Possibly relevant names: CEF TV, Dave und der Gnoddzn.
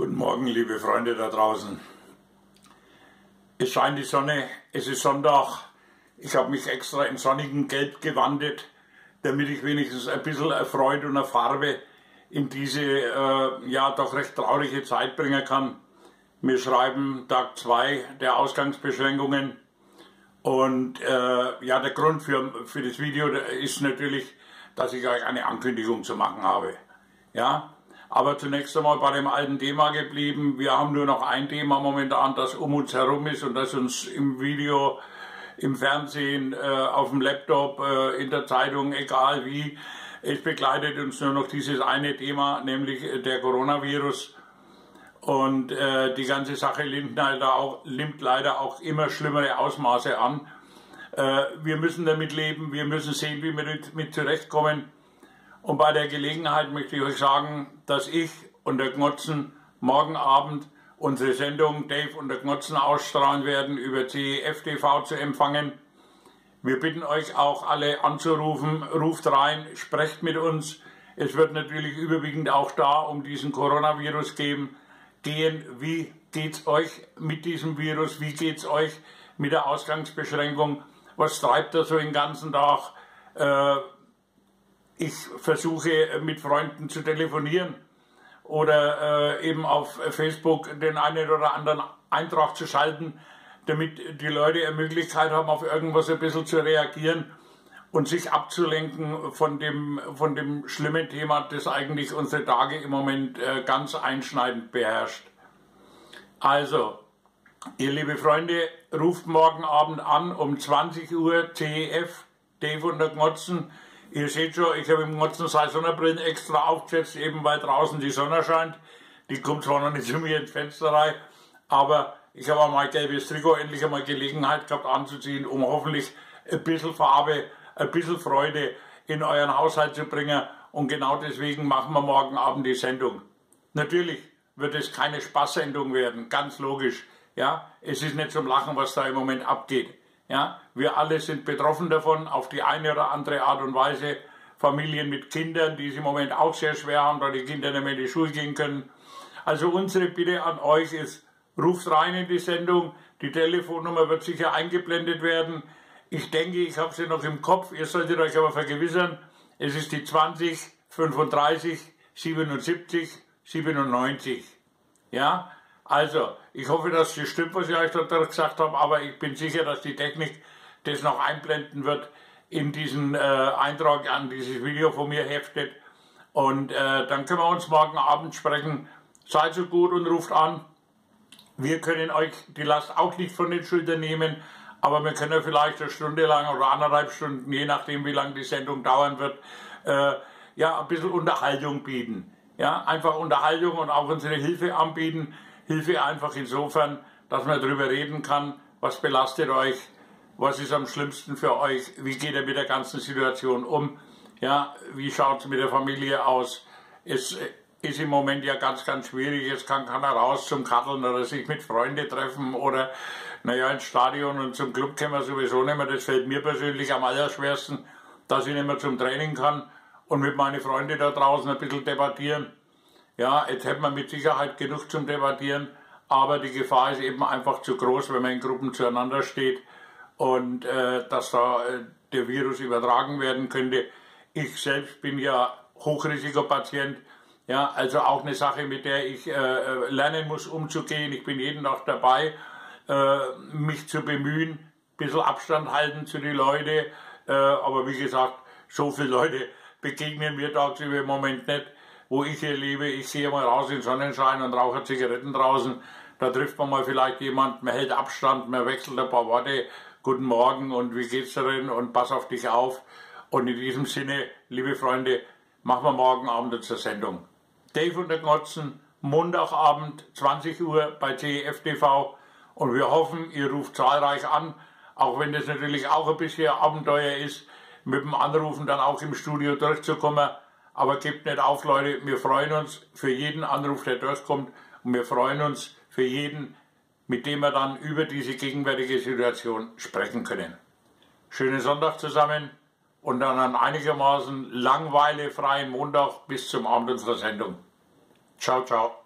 Guten Morgen, liebe Freunde da draußen. Es scheint die Sonne, es ist Sonntag. Ich habe mich extra in sonnigen Gelb gewandet, damit ich wenigstens ein bisschen Freude und eine Farbe in diese ja doch recht traurige Zeit bringen kann. Wir schreiben Tag 2 der Ausgangsbeschränkungen und ja, der Grund für das Video ist natürlich, dass ich euch eine Ankündigung zu machen habe. Ja? Aber zunächst einmal bei dem alten Thema geblieben. Wir haben nur noch ein Thema momentan, das um uns herum ist und das uns im Video, im Fernsehen, auf dem Laptop, in der Zeitung, egal wie, es begleitet uns nur noch dieses eine Thema, nämlich der Coronavirus. Und die ganze Sache nimmt leider auch immer schlimmere Ausmaße an. Wir müssen damit leben, wir müssen sehen, wie wir damit zurechtkommen. Und bei der Gelegenheit möchte ich euch sagen, dass ich und der Gnoddzn morgen Abend unsere Sendung Dave und der Gnoddzn ausstrahlen werden, über CEF TV zu empfangen. Wir bitten euch auch alle anzurufen, ruft rein, sprecht mit uns. Es wird natürlich überwiegend auch da um diesen Coronavirus gehen. Wie geht's euch mit diesem Virus? Wie geht's euch mit der Ausgangsbeschränkung? Was treibt ihr so den ganzen Tag? Ich versuche mit Freunden zu telefonieren oder eben auf Facebook den einen oder anderen Eintrag zu schalten, damit die Leute eine Möglichkeit haben, auf irgendwas ein bisschen zu reagieren und sich abzulenken von dem schlimmen Thema, das eigentlich unsere Tage im Moment ganz einschneidend beherrscht. Also, ihr liebe Freunde, ruft morgen Abend an um 20 Uhr CEF, Dave und der Gnoddzn. Ihr seht schon, ich habe im Gnoddzn seine Sonnenbrille extra aufgesetzt, eben weil draußen die Sonne scheint. Die kommt zwar noch nicht zu mir ins Fenster rein, aber ich habe auch mein gelbes Trikot endlich einmal Gelegenheit gehabt anzuziehen, um hoffentlich ein bisschen Farbe, ein bisschen Freude in euren Haushalt zu bringen. Und genau deswegen machen wir morgen Abend die Sendung. Natürlich wird es keine Spaßsendung werden, ganz logisch. Ja? Es ist nicht zum Lachen, was da im Moment abgeht. Ja, wir alle sind betroffen davon, auf die eine oder andere Art und Weise. Familien mit Kindern, die es im Moment auch sehr schwer haben, da die Kinder nicht mehr in die Schule gehen können. Also unsere Bitte an euch ist, ruft rein in die Sendung. Die Telefonnummer wird sicher eingeblendet werden. Ich denke, ich habe sie noch im Kopf. Ihr solltet euch aber vergewissern, es ist die 20, 35, 77, 97. Ja, also, ich hoffe, dass das stimmt, was ich euch da gesagt habe, aber ich bin sicher, dass die Technik das noch einblenden wird in diesen Eintrag an dieses Video von mir heftet. Und dann können wir uns morgen Abend sprechen. Seid so gut und ruft an. Wir können euch die Last auch nicht von den Schultern nehmen, aber wir können vielleicht eine Stunde lang oder anderthalb Stunden, je nachdem wie lange die Sendung dauern wird, ja, ein bisschen Unterhaltung bieten. Ja, einfach Unterhaltung und auch unsere Hilfe anbieten. Hilfe einfach insofern, dass man darüber reden kann, was belastet euch, was ist am schlimmsten für euch, wie geht ihr mit der ganzen Situation um, ja, wie schaut es mit der Familie aus. Es ist im Moment ja ganz, ganz schwierig, jetzt kann keiner raus zum Kaddeln oder sich mit Freunden treffen oder naja, ins Stadion und zum Club können wir sowieso nicht mehr. Das fällt mir persönlich am allerschwersten, dass ich nicht mehr zum Training kann und mit meinen Freunden da draußen ein bisschen debattieren. Ja, jetzt hätte man mit Sicherheit genug zum Debattieren, aber die Gefahr ist eben einfach zu groß, wenn man in Gruppen zueinander steht und dass da der Virus übertragen werden könnte. Ich selbst bin ja Hochrisikopatient, ja, also auch eine Sache, mit der ich lernen muss, umzugehen. Ich bin jeden Tag dabei, mich zu bemühen, ein bisschen Abstand halten zu den Leuten, aber wie gesagt, so viele Leute begegnen mir tagsüber im Moment nicht. Wo ich hier lebe, ich gehe mal raus in den Sonnenschein und rauche Zigaretten draußen. Da trifft man mal vielleicht jemanden, man hält Abstand, man wechselt ein paar Worte. Guten Morgen und wie geht's darin und pass auf dich auf. Und in diesem Sinne, liebe Freunde, machen wir morgen Abend unsere Sendung. Dave und der Gnoddzn, Montagabend, 20 Uhr bei CEF TV. Und wir hoffen, ihr ruft zahlreich an, auch wenn das natürlich auch ein bisschen Abenteuer ist, mit dem Anrufen dann auch im Studio durchzukommen. Aber gebt nicht auf, Leute, wir freuen uns für jeden Anruf, der durchkommt. Und wir freuen uns für jeden, mit dem wir dann über diese gegenwärtige Situation sprechen können. Schönen Sonntag zusammen und dann einen einigermaßen langweilfreien Montag bis zum Abend unserer Sendung. Ciao, ciao.